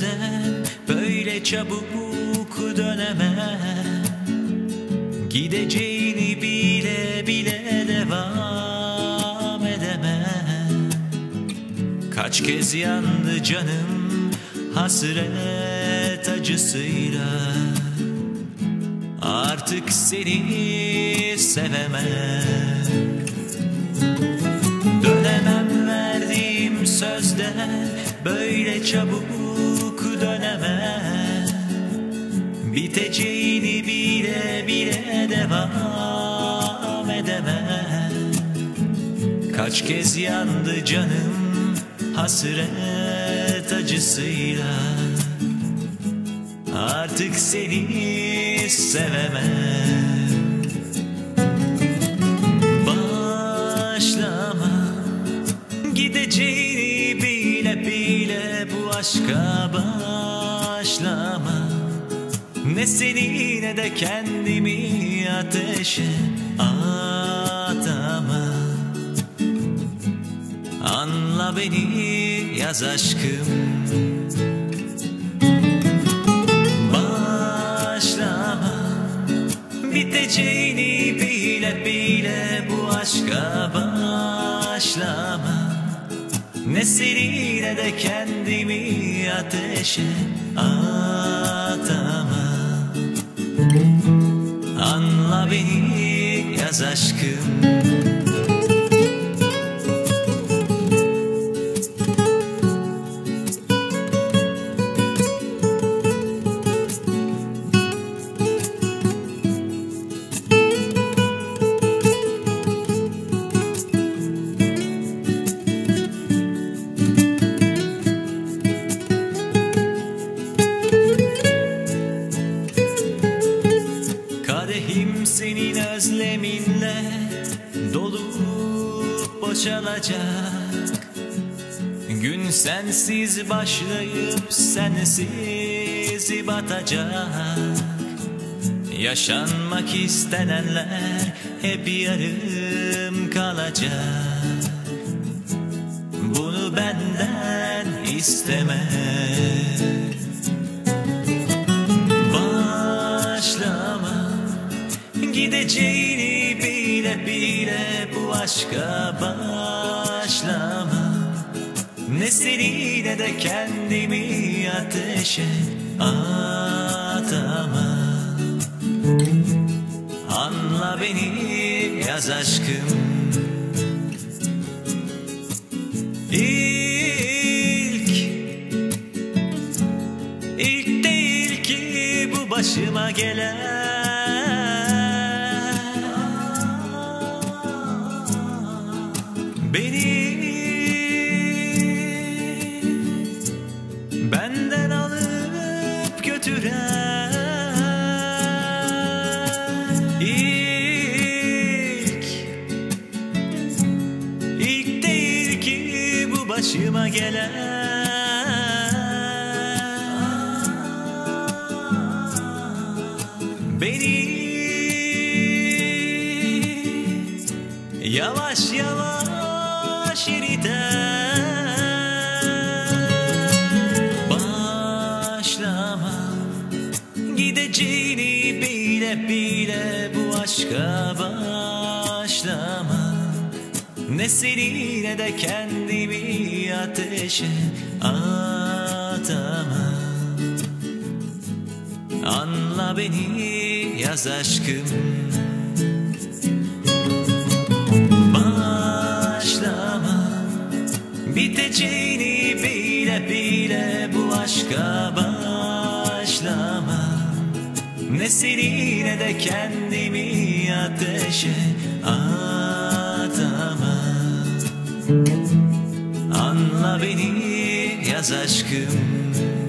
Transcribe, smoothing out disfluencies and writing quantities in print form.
gözden böyle çabuk dönemem. Gideceğini bile bile devam edemem. Kaç kez yandı canım hasret acısıyla, artık seni sevemem. Dönemem verdiğim sözden, böyle çabuk dönemem. Biteceğini bile bile devam edemem. Kaç kez yandı canım hasret acısıyla, artık seni sevemem. Başlama, gideceğini bile bile bu aşka başlama. Ne seni ne de kendimi ateşe atama. Anla beni yaz aşkım. Biteceğini bile bile bu aşka başlama. Ne seni ne de kendimi ateşe atama. Anla beni yaz aşkım. Kadehim senin özleminle dolup boşalacak. Gün sensiz başlayıp sensiz batacak. Yaşanmak istenenler hep yarım kalacak. Bunu benden isteme. Gideceğini bile bile bu aşka başlama. Ne seni ne de kendimi ateşe atama. Anla beni yaz aşkım. İlk değil ki bu başıma gelen. Benden alıp götüren ilk değil ki bu başıma gelen. Beni yavaş yavaş eriten. Gideceğini bile bile bu aşka başlama. Ne seni ne de kendimi ateşe atama. Anla beni yaz aşkım. Başlama, biteceğini bile bile bu aşka başlama. Ne seni ne de kendimi ateşe atama. Anla beni yaz aşkım.